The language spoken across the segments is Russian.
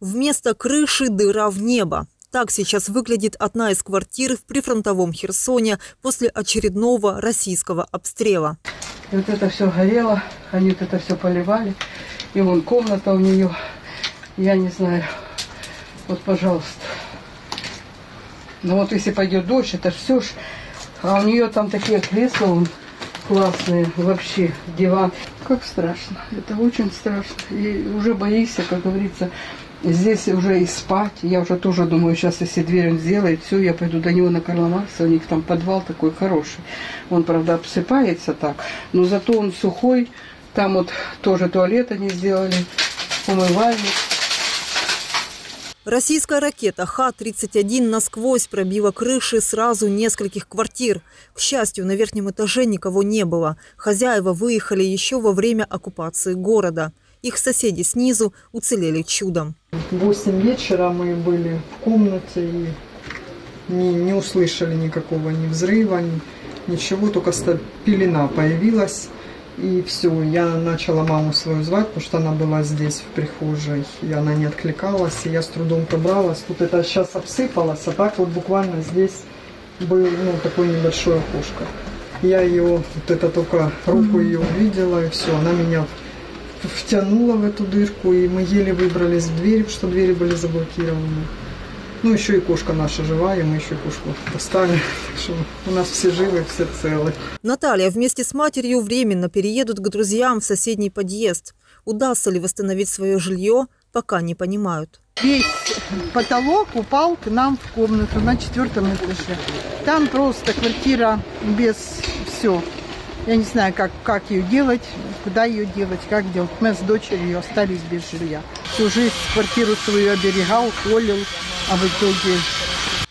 Вместо крыши – дыра в небо. Так сейчас выглядит одна из квартир в прифронтовом Херсоне после очередного российского обстрела. И вот это все горело, они вот это все поливали. И вон комната у нее, я не знаю, вот пожалуйста. Ну вот если пойдет дождь, это все ж. А у нее там такие кресла вон, классные вообще, диван. Как страшно, это очень страшно. И уже боишься, как говорится, здесь уже и спать. Я уже тоже думаю, сейчас если дверь он сделает, все, я пойду до него на Карла Маркса. У них там подвал такой хороший. Он, правда, обсыпается так, но зато он сухой. Там вот тоже туалет они сделали, умывальник. Российская ракета Х-31 насквозь пробила крыши сразу нескольких квартир. К счастью, на верхнем этаже никого не было. Хозяева выехали еще во время оккупации города. Их соседи снизу уцелели чудом. В 8 вечера мы были в комнате и не услышали никакого ни взрыва, ничего, только пелена появилась. И все, я начала маму свою звать, потому что она была здесь, в прихожей, и она не откликалась, и я с трудом пробралась. Вот это сейчас обсыпалось, а так вот буквально здесь было, ну, такое небольшое окошко. Я ее, вот это только руку ее увидела, и все, она меня втянула в эту дырку, и мы еле выбрались в дверь, потому что двери были заблокированы. Ну, еще и кошка наша живая, мы еще и кошку поставили, так что у нас все живы, все целы. Наталья вместе с матерью временно переедут к друзьям в соседний подъезд. Удастся ли восстановить свое жилье, пока не понимают. Весь потолок упал к нам в комнату на 4-м этаже. Там просто квартира без всего. Я не знаю, как ее делать, куда ее делать, как делать. Мы с дочерью остались без жилья. Всю жизнь квартиру свою оберегал, холил. А в итоге...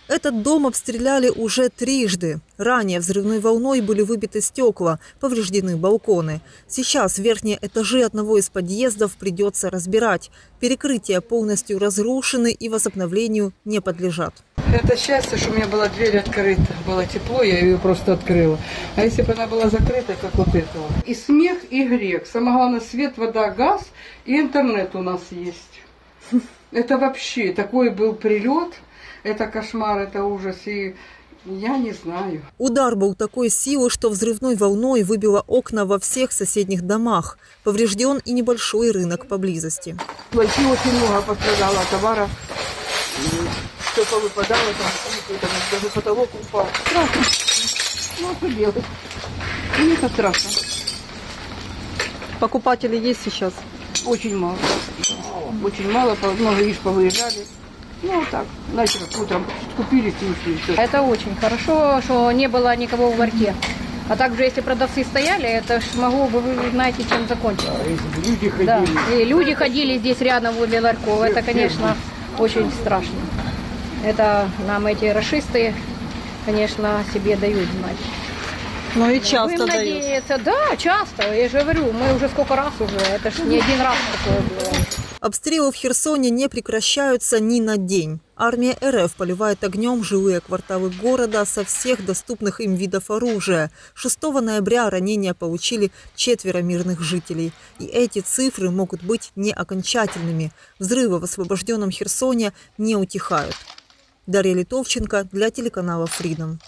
Этот дом обстреляли уже трижды. Ранее взрывной волной были выбиты стекла, повреждены балконы. Сейчас верхние этажи одного из подъездов придется разбирать. Перекрытия полностью разрушены и возобновлению не подлежат. Это счастье, что у меня была дверь открыта. Было тепло, я ее просто открыла. А если бы она была закрыта, как вот это вот. И смех, и грех. Самое главное, свет, вода, газ и интернет у нас есть. Это вообще такой был прилет, это кошмар, это ужас, и я не знаю. Удар был такой силы, что взрывной волной выбило окна во всех соседних домах. Поврежден и небольшой рынок поблизости. Вообще очень много пострадало товара, все повыпадало, там даже потолок упал. Страшно, ну что делать, мне это страшно. Покупатели есть сейчас? Очень мало. Очень мало, много лишь повыезжали. Ну, так, значит, утром купили, все. Это очень хорошо, что не было никого в ларьке. А также, если продавцы стояли, это ж могло бы, вы знаете, чем закончиться. Да, люди ходили. Да. И люди ходили здесь рядом возле ларьков. Это, конечно, очень страшно. Это нам эти рашисты, конечно, себе дают знать. Ну и часто дают. Да, часто. Я же говорю, мы уже сколько раз уже, это ж не один раз такое было. Обстрелы в Херсоне не прекращаются ни на день. Армия РФ поливает огнем жилые кварталы города со всех доступных им видов оружия. 6 ноября ранения получили 4 мирных жителей. И эти цифры могут быть не окончательными. Взрывы в освобожденном Херсоне не утихают. Дарья Литовченко для телеканала Freedom.